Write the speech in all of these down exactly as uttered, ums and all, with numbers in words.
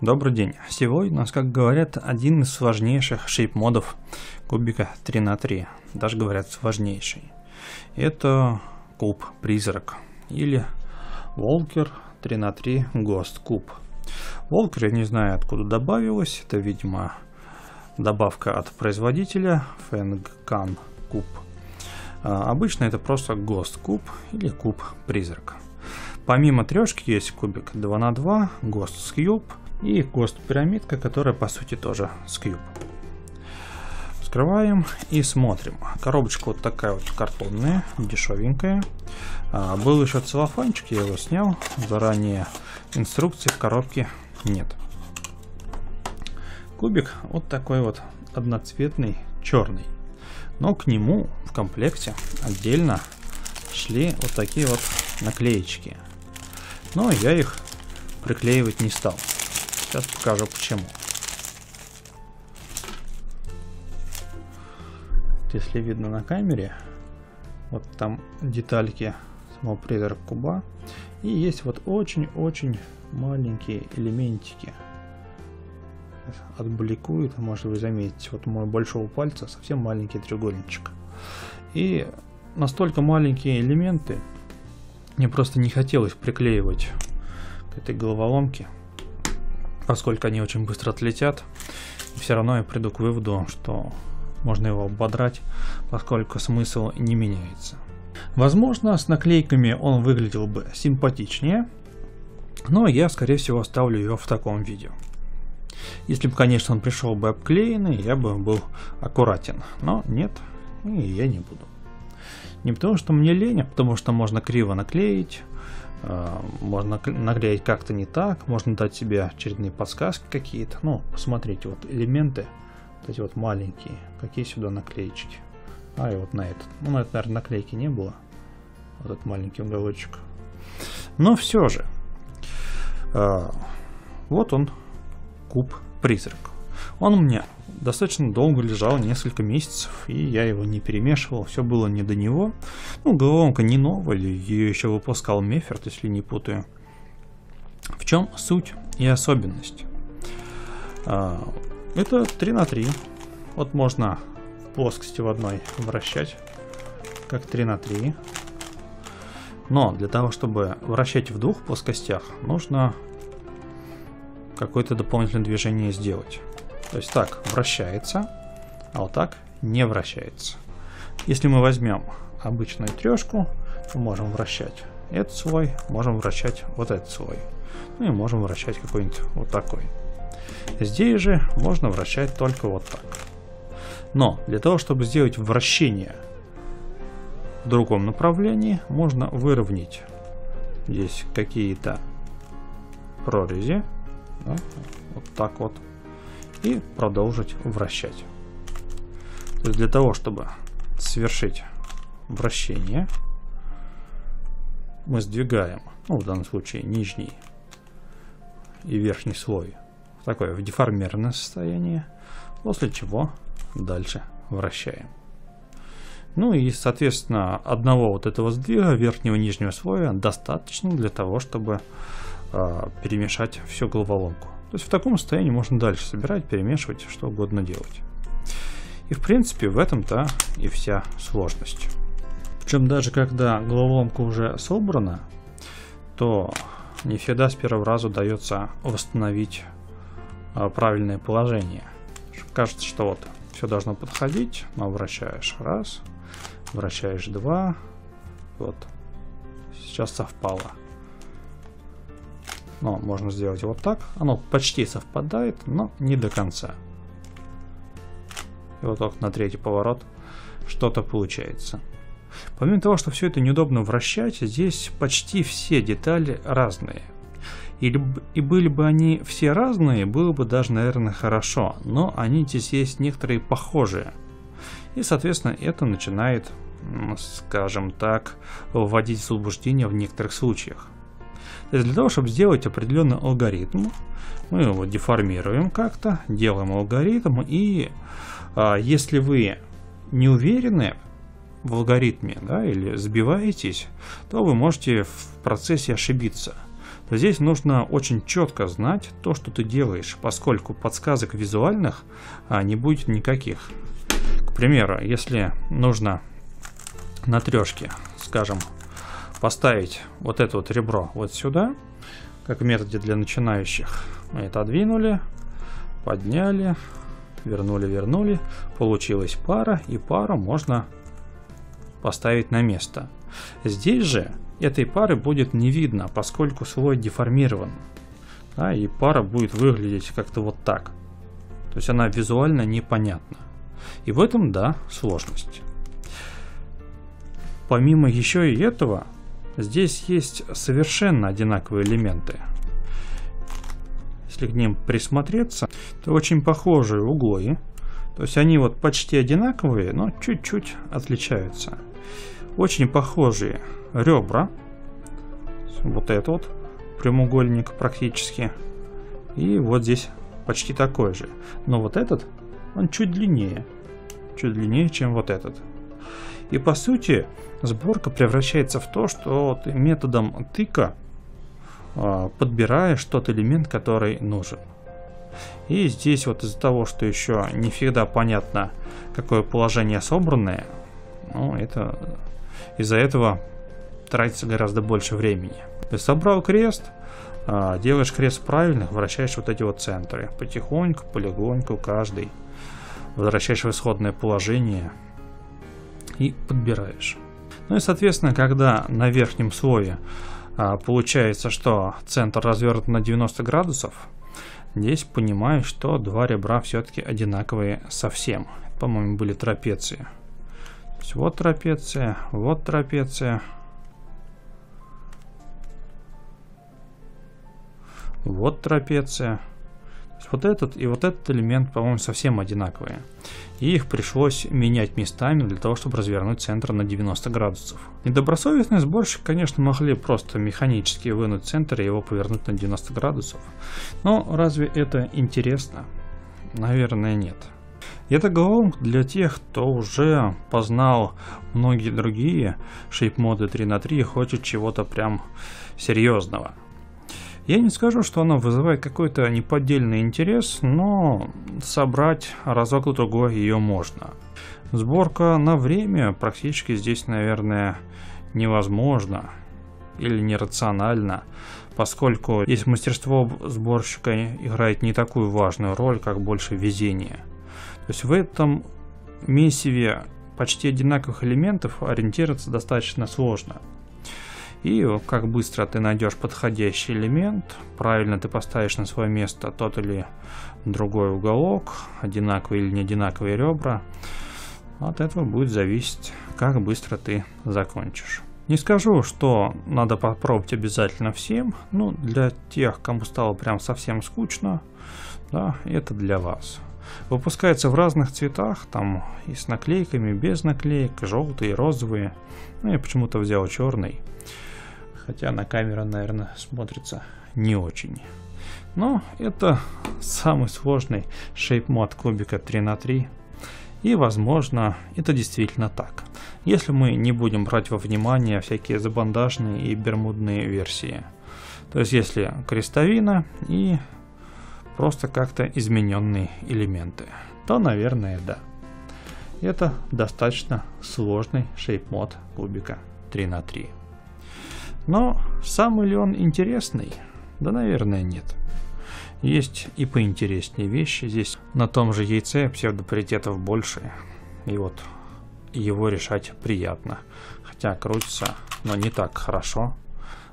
Добрый день! Сегодня у нас, как говорят, один из сложнейших шейп-модов кубика три на три, даже говорят сложнейший. Это куб-призрак или волкер три на три гост-куб. Волкер я не знаю откуда добавилась, это видимо добавка от производителя FangCun куб. А, обычно это просто гост-куб или куб-призрак. Помимо трешки есть кубик два на два, гост-скьюб и кост-пирамидка, которая по сути тоже скьюб. Открываем и смотрим. Коробочка вот такая вот картонная, дешевенькая. А, был еще целлофанчик, я его снял заранее. Инструкции в коробке нет. Кубик вот такой вот одноцветный, черный. Но к нему в комплекте отдельно шли вот такие вот наклеечки. Но я их приклеивать не стал. Сейчас покажу почему. Если видно на камере, вот там детальки самого призрака куба. И есть вот очень-очень маленькие элементики. Отбликует, может вы заметите, вот мой большого пальца совсем маленький треугольничек. И настолько маленькие элементы, мне просто не хотелось приклеивать к этой головоломке, поскольку они очень быстро отлетят. И все равно я приду к выводу, что можно его ободрать, поскольку смысл не меняется. Возможно, с наклейками он выглядел бы симпатичнее, но я, скорее всего, оставлю его в таком виде. Если бы, конечно, он пришел бы обклеенный, я бы был аккуратен, но нет, и я не буду. Не потому что мне лень, а потому что можно криво наклеить, э, можно наклеить как-то не так, можно дать себе очередные подсказки какие-то. Ну, посмотрите, вот элементы, вот эти вот маленькие, какие сюда наклеечки. А, и вот на этот. Ну, на этот, наверное, наклейки не было. Вот этот маленький уголочек. Но все же. Э, вот он, куб-призрак. Он у меня достаточно долго лежал, несколько месяцев, и я его не перемешивал, все было не до него. Ну, головоломка не новая, ее еще выпускал Мефферт, если не путаю. В чем суть и особенность? Это три на три. Вот можно плоскости в одной вращать, как три на три. Но для того, чтобы вращать в двух плоскостях, нужно какое-то дополнительное движение сделать. То есть так вращается, а вот так не вращается. Если мы возьмем обычную трешку, мы можем вращать этот слой, можем вращать вот этот слой. Ну и можем вращать какой-нибудь вот такой. Здесь же можно вращать только вот так. Но для того, чтобы сделать вращение в другом направлении, можно выровнять здесь какие-то прорези. Да, вот так вот. И продолжить вращать. То есть для того, чтобы совершить вращение, мы сдвигаем, ну, в данном случае нижний и верхний слой в такое в деформированное состояние, после чего дальше вращаем. Ну и соответственно одного вот этого сдвига верхнего и нижнего слоя достаточно для того, чтобы э, перемешать всю головоломку. То есть в таком состоянии можно дальше собирать, перемешивать, что угодно делать. И в принципе в этом-то и вся сложность. Причем даже когда головоломка уже собрана, то не всегда с первого раза удается восстановить а, правильное положение. Кажется, что вот все должно подходить, но вращаешь раз, вращаешь два, вот, сейчас совпало. Но можно сделать вот так. Оно почти совпадает, но не до конца. И вот только на третий поворот что-то получается. Помимо того, что все это неудобно вращать, здесь почти все детали разные. И, и были бы они все разные, было бы даже, наверное, хорошо. Но они здесь есть некоторые похожие. И, соответственно, это начинает, скажем так, вводить в заблуждение в некоторых случаях. То есть для того, чтобы сделать определенный алгоритм, мы его деформируем как-то, делаем алгоритм, и а, если вы не уверены в алгоритме, да, или сбиваетесь, то вы можете в процессе ошибиться. Здесь нужно очень четко знать то, что ты делаешь, поскольку подсказок визуальных не будет никаких. К примеру, если нужно на трешке, скажем, поставить вот это вот ребро вот сюда, как в методе для начинающих, мы это отодвинули, подняли, вернули, вернули, получилась пара, и пару можно поставить на место. Здесь же этой пары будет не видно, поскольку слой деформирован, да, и пара будет выглядеть как-то вот так. То есть она визуально непонятна. И в этом, да, сложность. Помимо еще и этого, здесь есть совершенно одинаковые элементы. Если к ним присмотреться, то очень похожие углы. То есть они вот почти одинаковые, но чуть-чуть отличаются. Очень похожие ребра. Вот это вот прямоугольник практически. И вот здесь почти такой же. Но вот этот, он чуть длиннее. Чуть длиннее, чем вот этот. И по сути сборка превращается в то, что ты методом тыка э, подбираешь тот элемент, который нужен. И здесь вот из-за того, что еще не всегда понятно, какое положение собранное, ну, это из-за этого тратится гораздо больше времени. Ты собрал крест, э, делаешь крест правильно, вращаешь вот эти вот центры. Потихоньку, полегоньку, каждый. Возвращаешь в исходное положение и подбираешь. Ну и соответственно, когда на верхнем слое а, получается, что центр развернут на девяносто градусов, здесь понимаешь, что два ребра все-таки одинаковые совсем. По-моему, были трапеции. То есть вот трапеция, вот трапеция, вот трапеция. Вот этот и вот этот элемент, по-моему, совсем одинаковые. И их пришлось менять местами для того, чтобы развернуть центр на девяносто градусов. Недобросовестные сборщики, конечно, могли просто механически вынуть центр и его повернуть на девяносто градусов. Но разве это интересно? Наверное, нет. Это головоломка для тех, кто уже познал многие другие шейп-моды три на три и хочет чего-то прям серьезного. Я не скажу, что она вызывает какой-то неподдельный интерес, но собрать разок-другой ее можно. Сборка на время практически здесь, наверное, невозможна или нерациональна, поскольку здесь мастерство сборщика играет не такую важную роль, как больше везение. То есть в этом месиве почти одинаковых элементов ориентироваться достаточно сложно. И как быстро ты найдешь подходящий элемент, правильно ты поставишь на свое место тот или другой уголок, одинаковые или не одинаковые ребра, от этого будет зависеть, как быстро ты закончишь. Не скажу, что надо попробовать обязательно всем, но для тех, кому стало прям совсем скучно, да, это для вас. Выпускается в разных цветах, там и с наклейками, и без наклеек, желтые, розовые, ну я почему-то взял черный. Хотя на камеру, наверное, смотрится не очень. Но это самый сложный шейп-мод кубика три на три. И, возможно, это действительно так. Если мы не будем брать во внимание всякие забандажные и бермудные версии. То есть, если крестовина и просто как-то измененные элементы, то, наверное, да. Это достаточно сложный шейп-мод кубика три на три. Но сам ли он интересный? Да, наверное, нет. Есть и поинтереснее вещи. Здесь на том же яйце псевдопаритетов больше. И вот его решать приятно. Хотя крутится, но не так хорошо.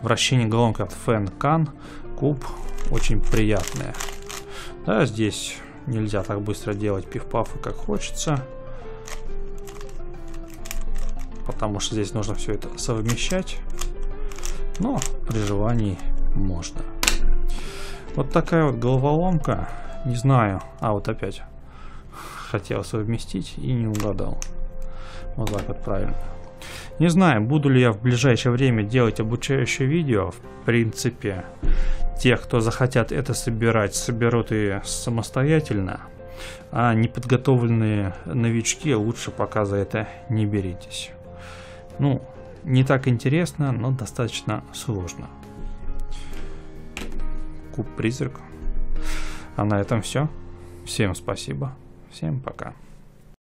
Вращение головок от FangCun. Куб очень приятное. Да, здесь нельзя так быстро делать пиф-пафы, как хочется. Потому что здесь нужно все это совмещать. Но при желании можно. Вот такая вот головоломка. Не знаю. А, вот опять хотел совместить и не угадал. Вот так вот правильно. Не знаю, буду ли я в ближайшее время делать обучающее видео. В принципе, те, кто захотят это собирать, соберут и самостоятельно. А неподготовленные новички лучше пока за это не беритесь. Ну, не так интересно, но достаточно сложно. куб-призрак. А на этом все. Всем спасибо. Всем пока.